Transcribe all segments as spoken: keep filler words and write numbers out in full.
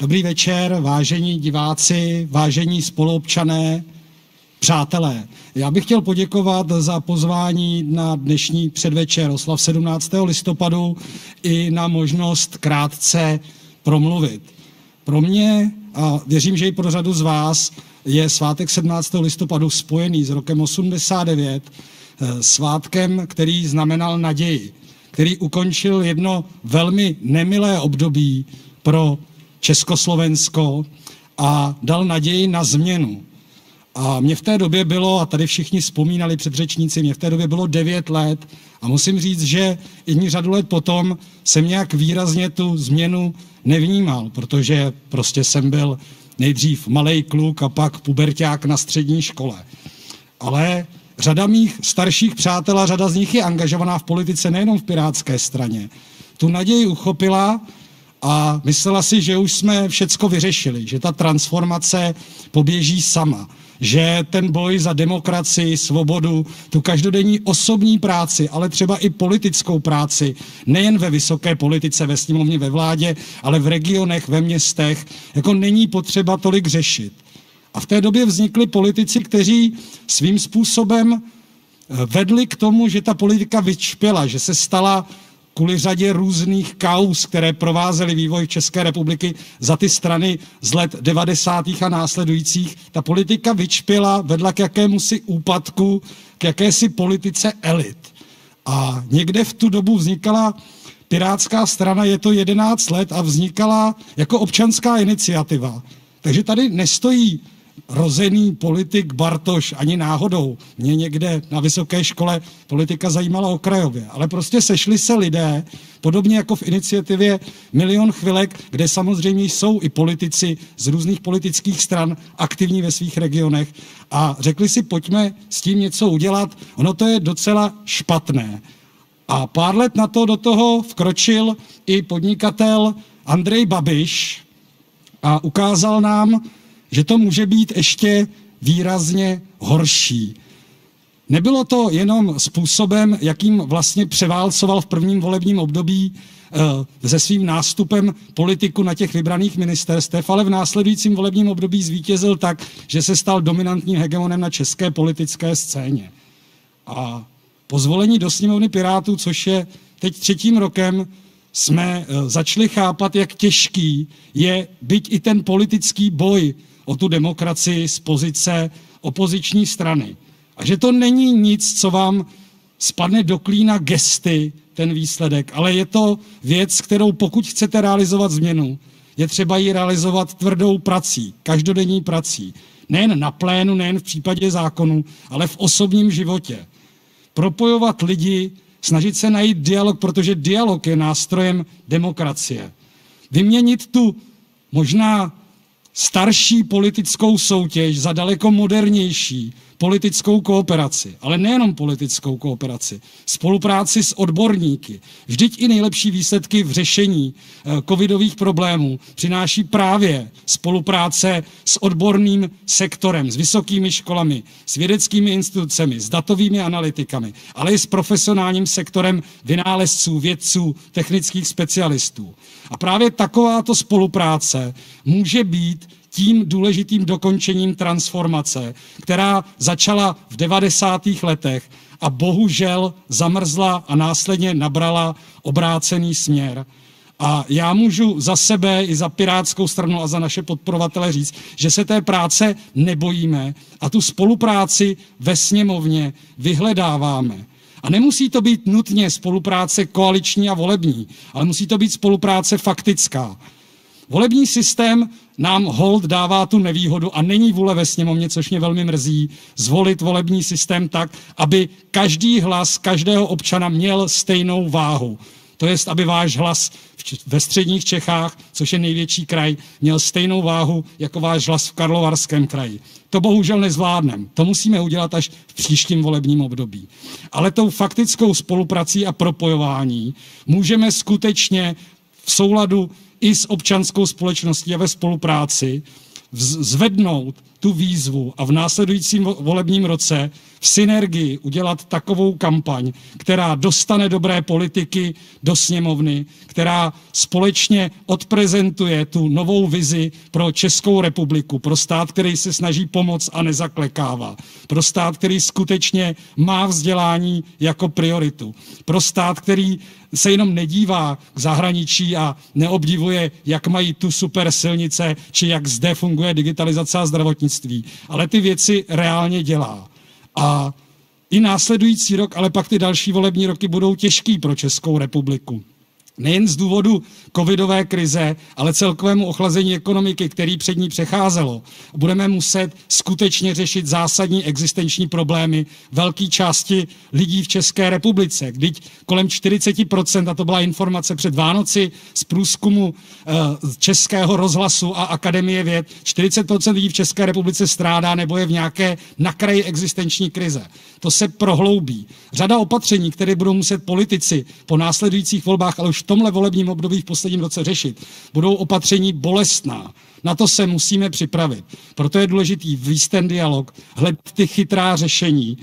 Dobrý večer, vážení diváci, vážení spoluobčané, přátelé. Já bych chtěl poděkovat za pozvání na dnešní předvečer oslav sedmnáctého listopadu i na možnost krátce promluvit. Pro mě, a věřím, že i pro řadu z vás, je svátek sedmnáctého listopadu spojený s rokem osmdesát devět, svátkem, který znamenal naději, který ukončil jedno velmi nemilé období pro Československo a dal naději na změnu. A mě v té době bylo, a tady všichni vzpomínali předřečníci, mě v té době bylo devět let a musím říct, že i řadu let potom jsem nějak výrazně tu změnu nevnímal, protože prostě jsem byl nejdřív malej kluk a pak puberťák na střední škole. Ale řada mých starších přátel a řada z nich je angažovaná v politice, nejenom v Pirátské straně. Tu naději uchopila a myslela si, že už jsme všecko vyřešili, že ta transformace poběží sama, že ten boj za demokracii, svobodu, tu každodenní osobní práci, ale třeba i politickou práci, nejen ve vysoké politice, ve sněmovně, ve vládě, ale v regionech, ve městech, jako není potřeba tolik řešit. A v té době vznikli politici, kteří svým způsobem vedli k tomu, že ta politika vyčpěla, že se stala kvůli řadě různých kauz, které provázely vývoj České republiky za ty strany z let devadesátých a následujících. Ta politika vyčpěla, vedla k jakémusi úpadku, k jakési politice elit. A někde v tu dobu vznikala Pirátská strana, je to jedenáct let, a vznikala jako občanská iniciativa. Takže tady nestojí rozený politik Bartoš ani náhodou. Mě někde na vysoké škole politika zajímala okrajově, ale prostě sešli se lidé, podobně jako v iniciativě Milion chvilek, kde samozřejmě jsou i politici z různých politických stran aktivní ve svých regionech a řekli si, pojďme s tím něco udělat, ono to je docela špatné. A pár let na to do toho vkročil i podnikatel Andrej Babiš a ukázal nám, že to může být ještě výrazně horší. Nebylo to jenom způsobem, jakým vlastně převálcoval v prvním volebním období se svým nástupem politiku na těch vybraných ministerstev, ale v následujícím volebním období zvítězil tak, že se stal dominantním hegemonem na české politické scéně. A po zvolení do sněmovny Pirátů, což je teď třetím rokem, jsme začali chápat, jak těžký je byť i ten politický boj o tu demokracii z pozice opoziční strany. A že to není nic, co vám spadne do klína gesty, ten výsledek, ale je to věc, kterou pokud chcete realizovat změnu, je třeba ji realizovat tvrdou prací, každodenní prací. Nejen na plénu, nejen v případě zákonů, ale v osobním životě. Propojovat lidi, snažit se najít dialog, protože dialog je nástrojem demokracie. Vyměnit tu možná starší politickou soutěž za daleko modernější politickou kooperaci, ale nejenom politickou kooperaci, spolupráci s odborníky. Vždyť i nejlepší výsledky v řešení covidových problémů přináší právě spolupráce s odborným sektorem, s vysokými školami, s vědeckými institucemi, s datovými analytikami, ale i s profesionálním sektorem vynálezců, vědců, technických specialistů. A právě takováto spolupráce může být tím důležitým dokončením transformace, která začala v devadesátých letech a bohužel zamrzla a následně nabrala obrácený směr. A já můžu za sebe i za Pirátskou stranu a za naše podporovatele říct, že se té práce nebojíme a tu spolupráci ve sněmovně vyhledáváme. A nemusí to být nutně spolupráce koaliční a volební, ale musí to být spolupráce faktická. Volební systém nám hold dává tu nevýhodu a není vůle ve sněmovně, což mě velmi mrzí, zvolit volební systém tak, aby každý hlas každého občana měl stejnou váhu. To jest, aby váš hlas ve středních Čechách, což je největší kraj, měl stejnou váhu jako váš hlas v Karlovarském kraji. To bohužel nezvládneme. To musíme udělat až v příštím volebním období. Ale tou faktickou spoluprací a propojování můžeme skutečně v souladu i s občanskou společností a ve spolupráci zvednout tu výzvu a v následujícím volebním roce v synergii udělat takovou kampaň, která dostane dobré politiky do sněmovny, která společně odprezentuje tu novou vizi pro Českou republiku, pro stát, který se snaží pomoct a nezaklekává, pro stát, který skutečně má vzdělání jako prioritu, pro stát, který se jenom nedívá k zahraničí a neobdivuje, jak mají tu super silnice, či jak zde funguje digitalizace a zdravotnictví. Ale ty věci reálně dělá. A i následující rok, ale pak ty další volební roky budou těžký pro Českou republiku. Nejen z důvodu covidové krize, ale celkovému ochlazení ekonomiky, který před ní přecházelo. Budeme muset skutečně řešit zásadní existenční problémy velké části lidí v České republice. Když kolem čtyřicet procent, a to byla informace před Vánoci z průzkumu Českého rozhlasu a Akademie věd, čtyřicet procent lidí v České republice strádá nebo je v nějaké na kraji existenční krize. To se prohloubí. Řada opatření, které budou muset politici po následujících volbách, ale už v tomhle volebním období v posledním roce řešit, budou opatření bolestná. Na to se musíme připravit. Proto je důležitý vést ten dialog, hledat ty chytrá řešení,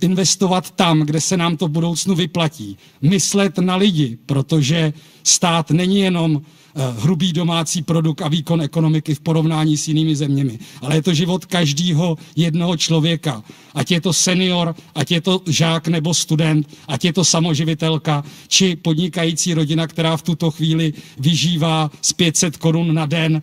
investovat tam, kde se nám to v budoucnu vyplatí. Myslet na lidi, protože stát není jenom hrubý domácí produkt a výkon ekonomiky v porovnání s jinými zeměmi. Ale je to život každého jednoho člověka. Ať je to senior, ať je to žák nebo student, ať je to samoživitelka, či podnikající rodina, která v tuto chvíli vyžívá z pět set korun na den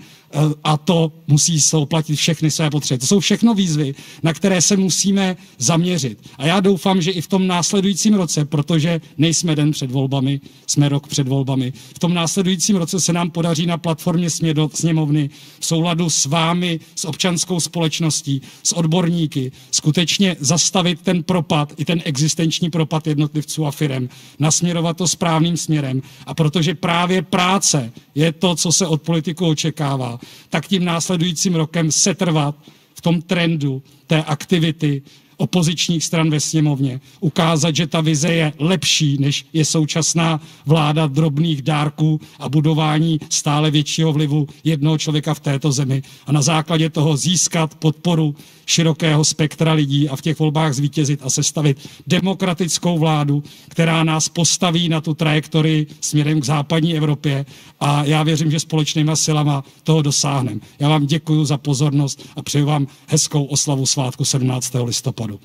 a to musí platit všechny své potřeby. To jsou všechno výzvy, na které se musíme zaměřit. A já doufám, že i v tom následujícím roce, protože nejsme den před volbami, jsme rok před volbami, v tom následujícím roce se nám podaří na platformě sněmovny v souladu s vámi, s občanskou společností, s odborníky, skutečně zastavit ten propad, i ten existenční propad jednotlivců a firem, nasměrovat to správným směrem. A protože právě práce je to, co se od politiků očekává, tak tím následujícím rokem setrvat v tom trendu té aktivity opozičních stran ve sněmovně, ukázat, že ta vize je lepší, než je současná vláda drobných dárků a budování stále většího vlivu jednoho člověka v této zemi a na základě toho získat podporu širokého spektra lidí a v těch volbách zvítězit a sestavit demokratickou vládu, která nás postaví na tu trajektorii směrem k západní Evropě a já věřím, že společnýma silama toho dosáhneme. Já vám děkuji za pozornost a přeju vám hezkou oslavu svátku sedmnáctého listopadu.